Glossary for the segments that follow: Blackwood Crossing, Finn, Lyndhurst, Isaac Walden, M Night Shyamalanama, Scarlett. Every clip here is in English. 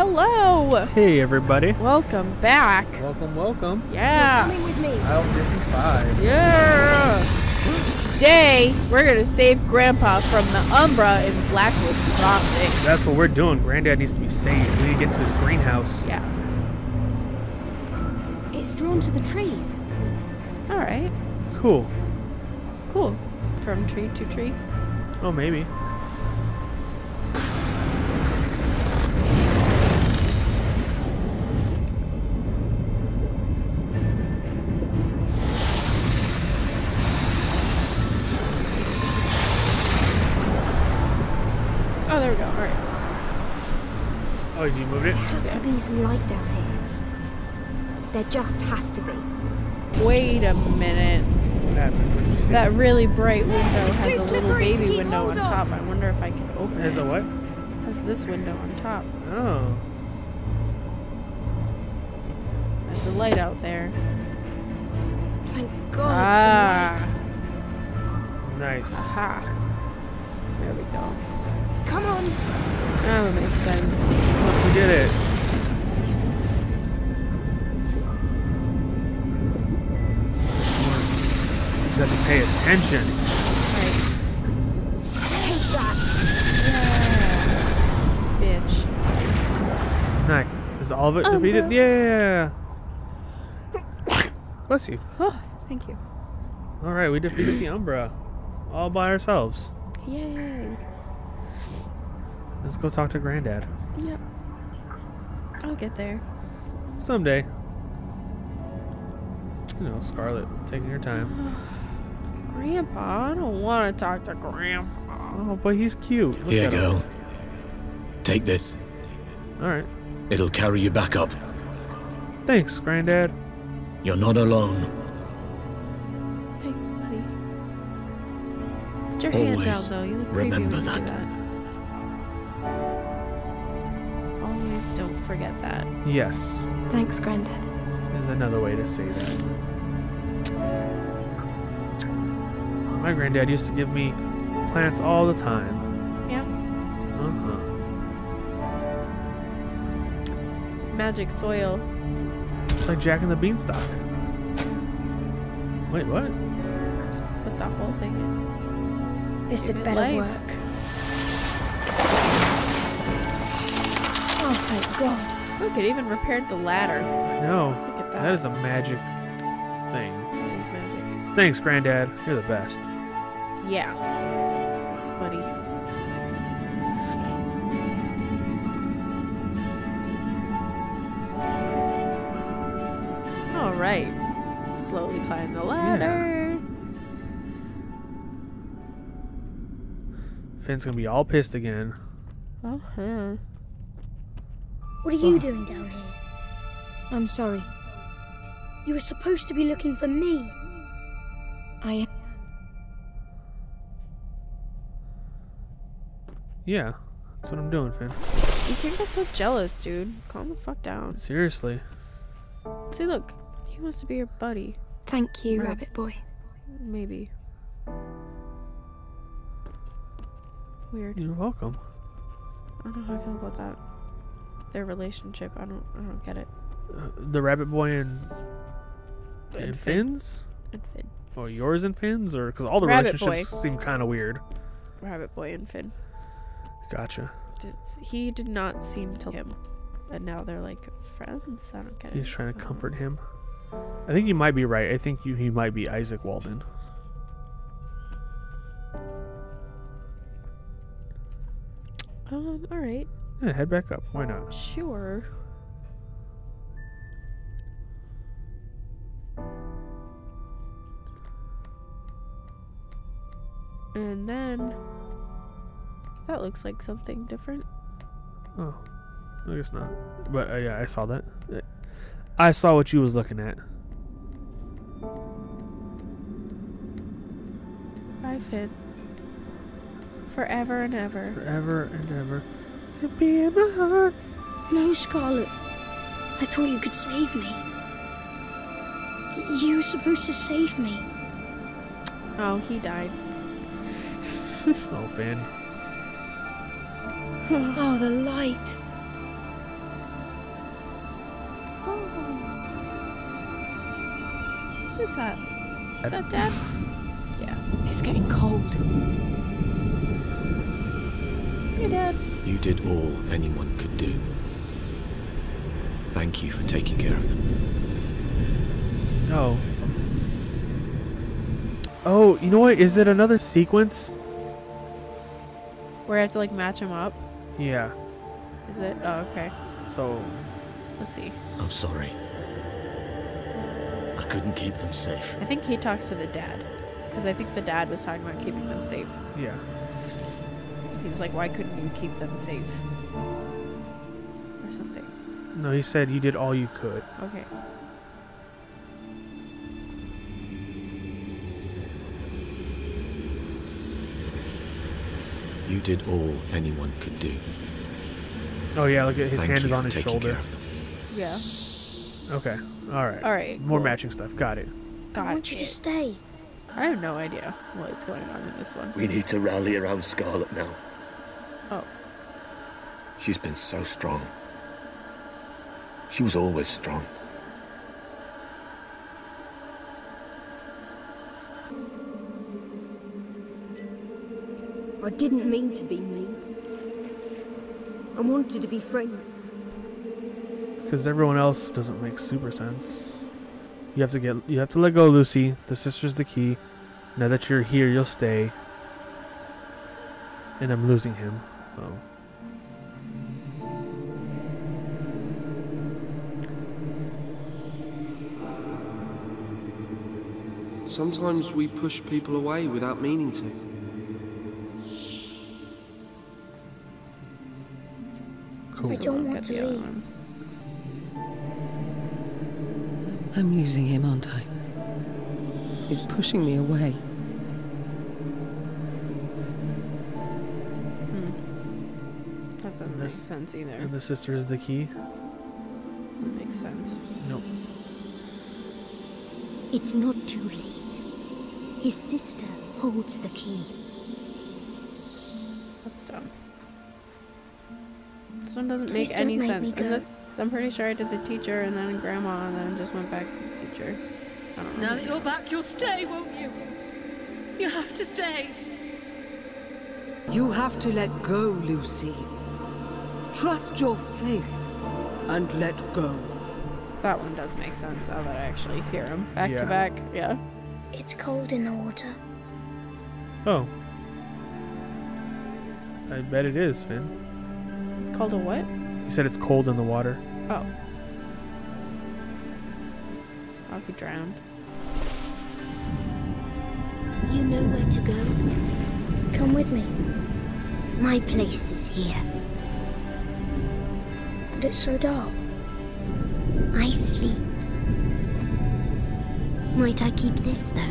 Hello. Hey, everybody. Welcome back. Welcome, welcome. Yeah. You're coming with me. I'll give you 5. Yeah. Today, we're going to save Grandpa from the Umbra in Blackwood Crossing. That's what we're doing. Granddad needs to be saved. We need to get to his greenhouse. Yeah. It's drawn to the trees. All right. Cool. Cool. From tree to tree. Oh, maybe. Oh, there we go. All right. Oh, you moved it? There has to be some light down here. There just has to be. Wait a minute. What happened? What did you see? That really bright window has a little baby window on top. I wonder if I can open it. Has a what? Has this window on top. Oh. There's a light out there. Thank God. Ah. Nice. Aha. There we go. Come on. Oh, that makes sense. Look, we did it. Yes. You just have to pay attention. Right. Take that. Yeah. Bitch. Nice. Is all of it defeated? No. Yeah. Bless you. Oh, thank you. All right, we defeated the Umbra. All by ourselves. Yay. Let's go talk to Granddad. Yep. I'll get there. Someday. You know, Scarlett, taking her time. Grandpa, I don't want to talk to Grandpa. Oh, but he's cute. Look Here, girl. Him. Take this. All right. It'll carry you back up. Thanks, Granddad. You're not alone. Thanks, buddy. Put your hands out, though. You look remember that. Don't forget that. Yes. Thanks, Granddad. There's another way to say that. My granddad used to give me plants all the time. Yeah. Uh-huh. It's magic soil. It's like Jack and the Beanstalk. Wait, what? Just put that whole thing in. This had better work. Oh, thank God. Look, it even repaired the ladder. I know. Look at that. That is a magic thing. It is magic. Thanks, Granddad. You're the best. Yeah. Thanks, buddy. All right. Slowly climb the ladder. Yeah. Finn's going to be all pissed again. Uh-huh. What are you doing down here? I'm sorry. You were supposed to be looking for me. I am. Yeah, that's what I'm doing, Finn. You can't get so jealous, dude. Calm the fuck down. Seriously. See, look. He wants to be your buddy. Thank you, Rabbit Boy. Maybe. Weird. You're welcome. I don't know how I feel about that. Their relationship, I don't get it. The Rabbit Boy and Finn's? And Finn. Oh, yours and Finn's? Or because all the relationships seem kind of weird. Rabbit Boy and Finn. Gotcha. He did not seem to him, and now they're like friends. I don't get it. He's trying to comfort him. I think you might be right. I think he might be Isaac Walden. All right. Yeah, head back up. Why not? Sure. And then that looks like something different. Oh, I guess not. But yeah, I saw that. I saw what you was looking at. Bye, Finn. Forever and ever. Forever and ever. Could be in my heart. No, Scarlett. I thought you could save me. You were supposed to save me. Oh, he died. Oh, Finn. Oh, the light. Who's that? Is that Dad? Yeah. It's getting cold. Hey, Dad. You did all anyone could do. Thank you for taking care of them. Oh. Oh, you know what? Is it another sequence? Where I have to, like, match them up? Yeah. Is it? Oh, okay. So... let's see. I'm sorry. I couldn't keep them safe. I think he talks to the dad. Because I think the dad was talking about keeping them safe. Yeah. He was like, why couldn't you keep them safe? Or something. No, he said you did all you could. Okay. You did all anyone could do. Oh yeah, look at his hand is on his shoulder. Yeah. Okay. All right. All right. More matching stuff. Got it. Why don't you just stay? I have no idea what's going on in this one. We need to rally around Scarlett now. Oh. She's been so strong. She was always strong. I didn't mean to be mean. I wanted to be friends. Because everyone else doesn't make super sense. You have to let go, Lucy. The sister's the key. Now that you're here, you'll stay. And I'm losing him. Oh. Sometimes we push people away without meaning to. Cool. I don't want to leave. I'm losing him, aren't I? He's pushing me away. Hmm. That doesn't make sense either. And the sister is the key? That makes sense. Nope. It's not too late. His sister holds the key. That's dumb. This one doesn't make any sense. Unless, I'm pretty sure I did the teacher and then grandma and then just went back to the teacher. I don't know. Now that you're back, you'll stay, won't you? You have to stay. You have to let go, Lucy. Trust your faith and let go. That one does make sense now that I actually hear him. Back to back, yeah. It's cold in the water. Oh. I bet it is, Finn. It's called a what? You said it's cold in the water. Oh. I'll be drowned. You know where to go. Come with me. My place is here. But it's so dark. I sleep. Might I keep this, though?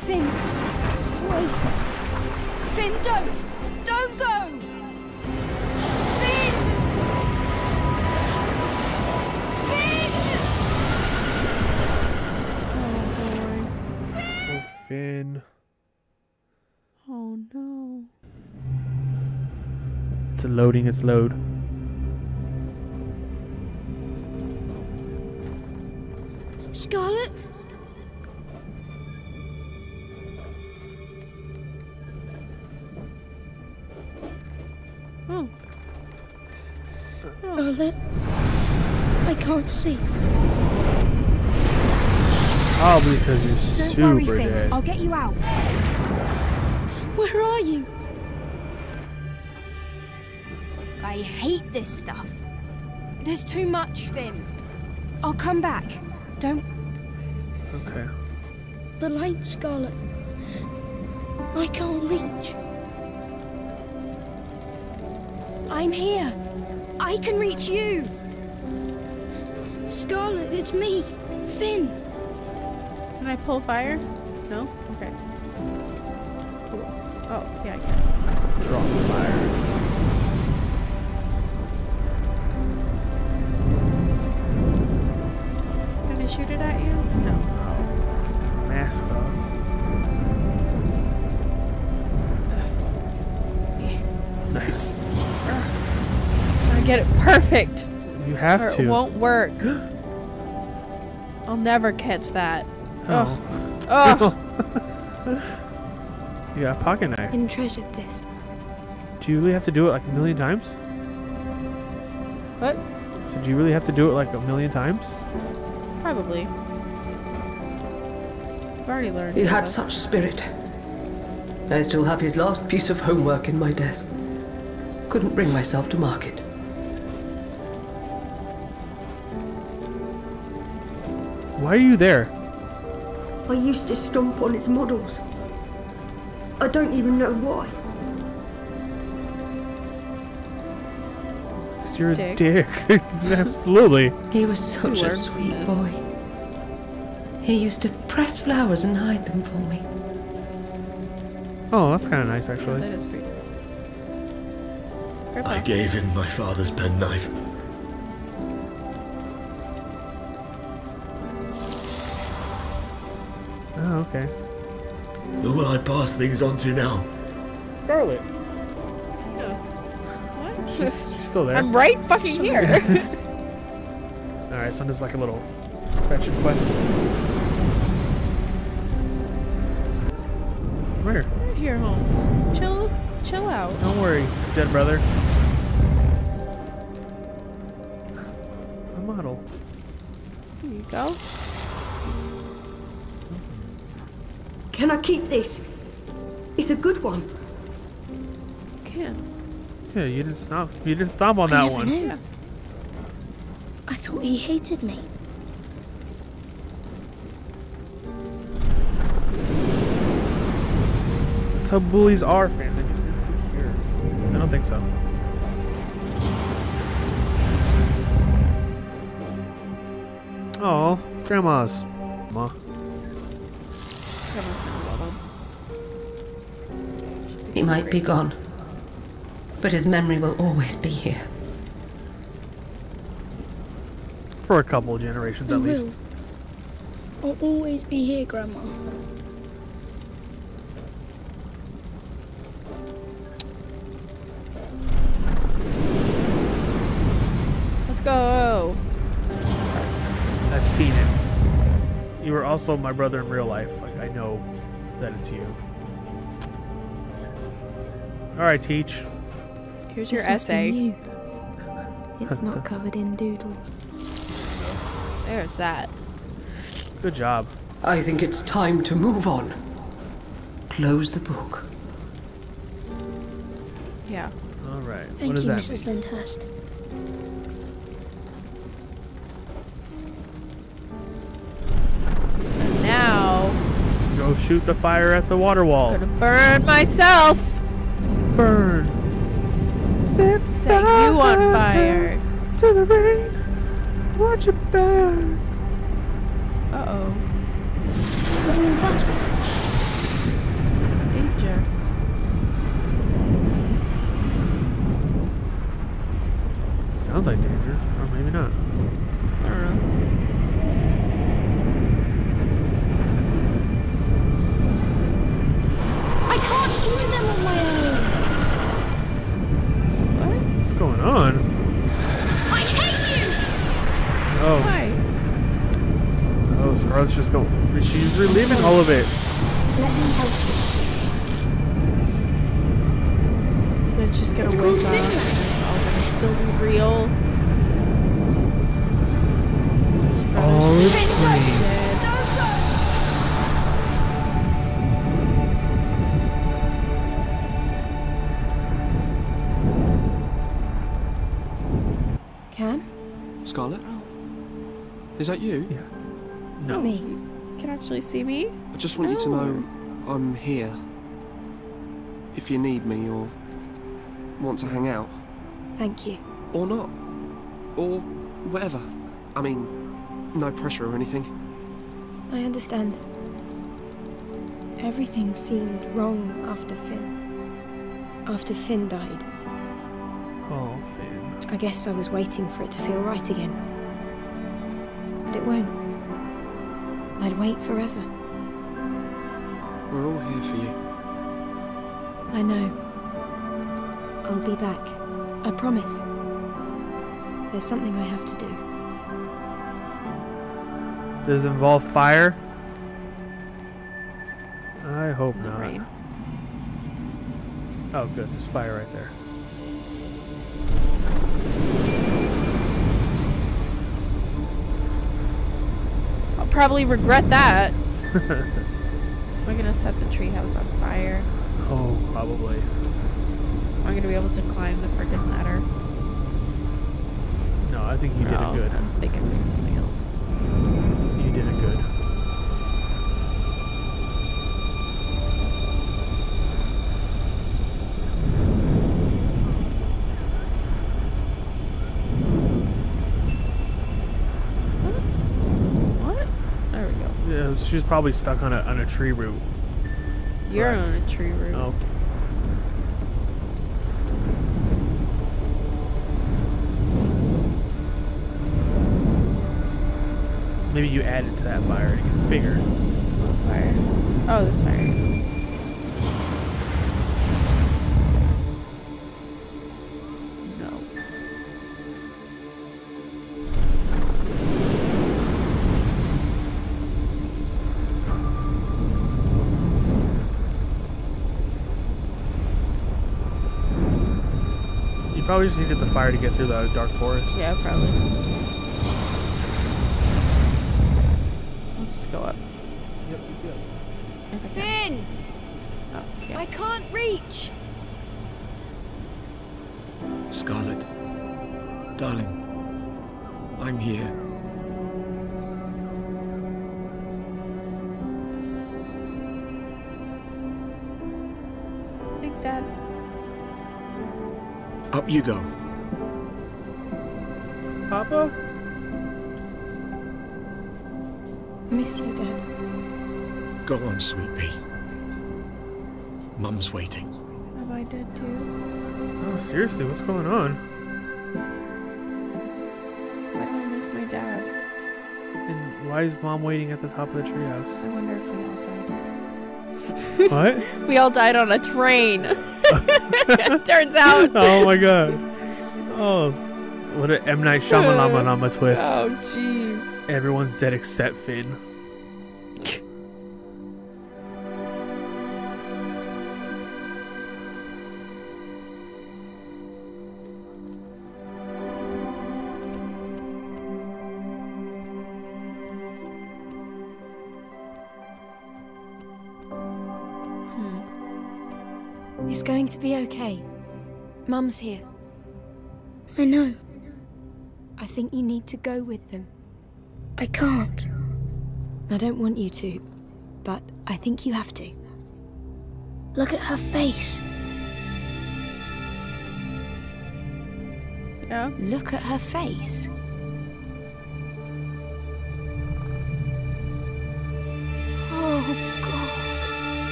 Finn, wait! Finn, don't! Don't go! Finn! Finn! Oh boy. Finn! Oh, Finn. Oh no. It's loading its load. Scarlett? Oh. Scarlett, I can't see. Oh, because you're super dead. I'll get you out. Where are you? I hate this stuff. There's too much, Finn. I'll come back. Don't. Okay. The light, Scarlett. I can't reach. I'm here. I can reach you. Scarlett, it's me, Finn. Can I pull fire? No? Okay. Cool. Oh, yeah, I can. Draw fire. Can I shoot it at you? No. Oh, get the mask off. Nice. get it perfect. You have to. It won't work. I'll never catch that. Oh. Oh. You got a pocket knife. And treasured this. Do you really have to do it like a million times? What? So do you really have to do it like a million times? Probably. I've already learned. He had such spirit. I still have his last piece of homework in my desk. Couldn't bring myself to mark it. Why are you there? I used to stomp on its models. I don't even know why. It's your dick. Absolutely. He was such a sweet boy. He used to press flowers and hide them for me. Oh, that's kind of nice, actually. Yeah, that is pretty good. I gave him my father's penknife. Oh, okay. Who will I pass things on to now? Scarlett. Yeah. What? She's still there. I'm right fucking here. All right, so there's like a little fetch and quest. Where? Right here, Holmes. Chill out. Don't worry, dead brother. A model. Here you go. Can I keep this? It's a good one. You can. Yeah, you didn't stop. You didn't stop on that one. I never knew. I thought he hated me. That's how bullies are, fam. They're just insecure. I don't think so. Oh, grandma's. Ma. He might be gone, but his memory will always be here. For a couple of generations, at least. I'll always be here, Grandma. Let's go. I've seen it. You were also my brother in real life. Like, I know that it's you. All right, Teach. Here's your essay. It's not covered in doodles. There's that. Good job. I think it's time to move on. Close the book. Yeah. All right. Thank you, Mrs. Lyndhurst. And now. Go shoot the fire at the water wall. I'm gonna burn myself. Burn. Set you on fire. To the rain. Watch it burn. Uh-oh. We're doing butterflies. Danger. Sounds like danger. Or maybe not. I don't know. Going on? I hate you! Oh. Why? Oh, Scarlett's just going. She's relieving all of it. Let me help you. Then she's gonna wake up. It's all gonna still be real. Oh, it's real. Scarlett? Oh. Is that you? Yeah. No. It's me. You can actually see me? I just want you to know I'm here. If you need me or want to hang out. Thank you. Or not. Or whatever. I mean, no pressure or anything. I understand. Everything seemed wrong after Finn. After Finn died. Oh, Finn. I guess I was waiting for it to feel right again. But it won't. I'd wait forever. We're all here for you. I know. I'll be back. I promise. There's something I have to do. Does it involve fire? I hope not. Rain. Oh, good. There's fire right there. I'll probably regret that. We're gonna set the treehouse on fire. Oh, probably. I'm gonna be able to climb the freaking ladder. No, I think you did it good. I'm thinking of something else. You did it good. She's probably stuck on a tree root. That's You're right. on a tree root. Okay. Maybe you add it to that fire and it gets bigger. What fire? Oh, this fire. Probably just needed the fire to get through the dark forest. Yeah, probably. I'll just go up. Yep, yep. If I can. Finn! Oh, yeah. I can't reach! Scarlett, darling, I'm here. Thanks, Dad. Up you go. Papa? Miss you, Dad. Go on, sweet pea. Mum's waiting. Am I dead too? Oh, seriously, what's going on? Why do I miss my dad? And why is Mom waiting at the top of the treehouse? I wonder if we all died. What? We all died on a train. Turns out. Oh my god. Oh, what an M Night Shyamalanama twist. Oh jeez. Everyone's dead except Finn. It's going to be okay. Mum's here. I know. I think you need to go with them. I can't. I don't want you to, but I think you have to. Look at her face. Yeah? Look at her face.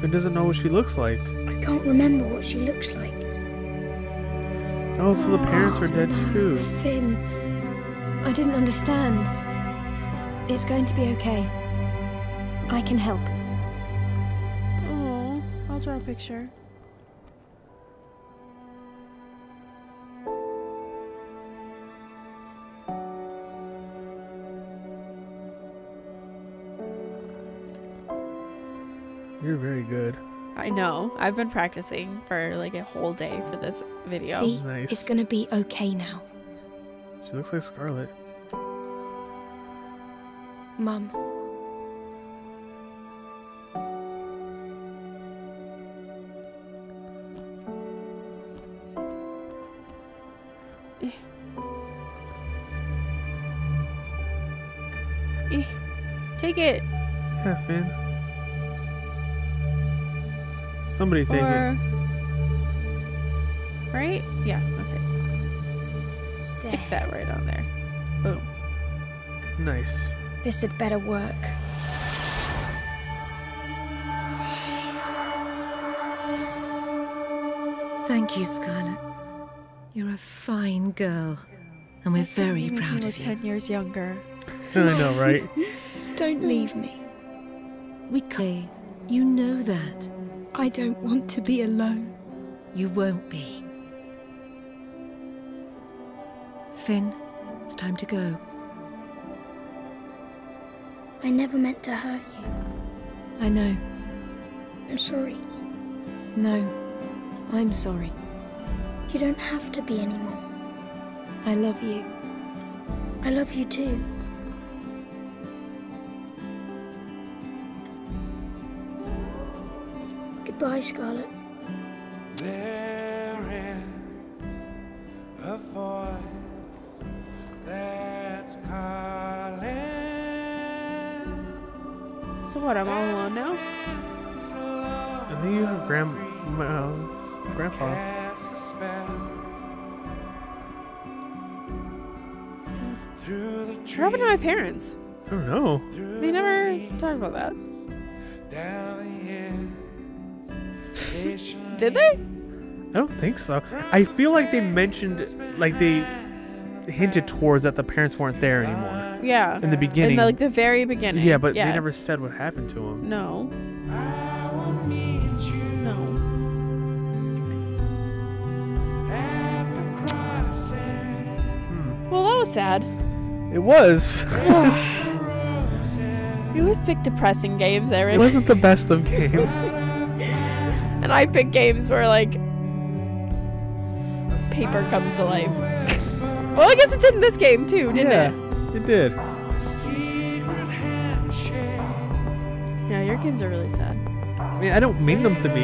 Finn doesn't know what she looks like. I can't remember what she looks like. Oh, so the parents are dead too. Finn, I didn't understand. It's going to be okay. I can help. Oh, I'll draw a picture. You're very good. I know. I've been practicing for like a whole day for this video. See? Nice. It's gonna be okay now. She looks like Scarlett. Mum. Take it. Yeah, Finn. Somebody take it. Right? Yeah, okay. Stick that right on there. Boom. Nice. This had better work. Thank you, Scarlett. You're a fine girl, and we're very proud of you. 10 years younger. I know, right? Don't leave me. We can't. You know that. I don't want to be alone. You won't be. Finn, it's time to go. I never meant to hurt you. I know. I'm sorry. No, I'm sorry. You don't have to be anymore. I love you. I love you too. Goodbye, Scarlett. There is a voice that's calling. So what, I'm all alone now? I think you have grandpa. What happened to my parents? I don't know. They never talked about that. Did they? I don't think so. I feel like they mentioned, like they hinted towards that the parents weren't there anymore. Yeah. In the beginning. In the, like the very beginning. Yeah, but they never said what happened to them. No. No. Well, that was sad. It was. You always pick depressing games, Eric. It wasn't the best of games. And I pick games where, like, paper comes to life. Well, I guess it did in this game, too, didn't it? Yeah, it did. Yeah, your games are really sad. I mean, I don't mean them to be,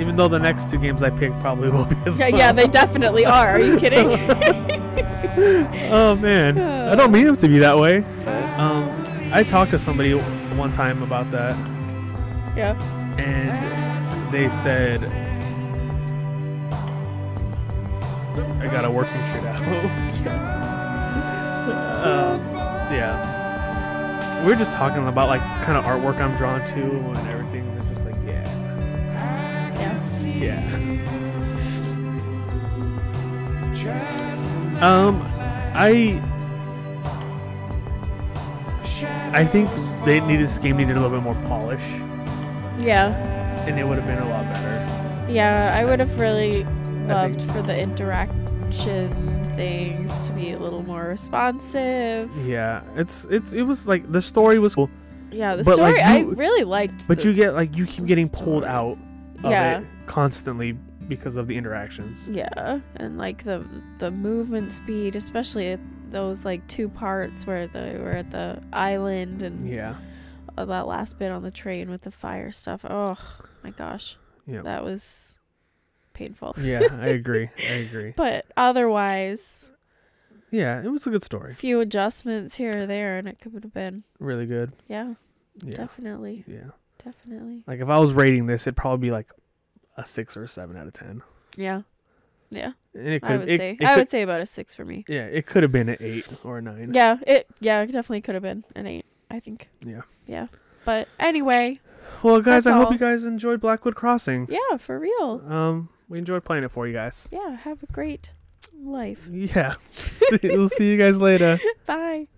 even though the next two games I picked probably will be as well. Yeah, they definitely are. Are you kidding? Oh, man. I don't mean them to be that way. I talked to somebody one time about that. Yeah. And they said, I gotta work some shit out. Yeah. We were just talking about, like, kind of artwork I'm drawn to and everything. And they're just like, I think this game needed a little bit more polish. Yeah. And it would have been a lot better. Yeah, I would have really loved for the interaction things to be a little more responsive. Yeah, it was like the story was cool. Yeah, the story, like, I really liked. But you get, like, you keep getting pulled out of it constantly because of the interactions. Yeah, and like the movement speed, especially at those, like, two parts where they were at the island and that last bit on the train with the fire stuff. Oh my gosh, that was painful. Yeah, I agree. I agree. But otherwise, yeah, it was a good story. Few adjustments here or there, and it could have been really good. Yeah, yeah, definitely. Yeah, definitely. Like, if I was rating this, it'd probably be like a 6 or 7 out of 10. Yeah. Yeah, and it could, I would say about a 6 for me. Yeah, it could have been an 8 or a 9. Yeah, it definitely could have been an 8, I think. Yeah. Yeah, but anyway. Well, guys, I hope you guys enjoyed Blackwood Crossing. Yeah, for real. We enjoyed playing it for you guys. Yeah, have a great life. Yeah, we'll see you guys later. Bye.